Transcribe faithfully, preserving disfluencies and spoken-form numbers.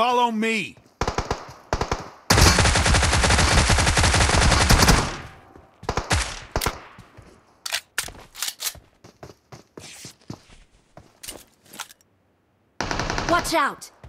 Follow me! Watch out!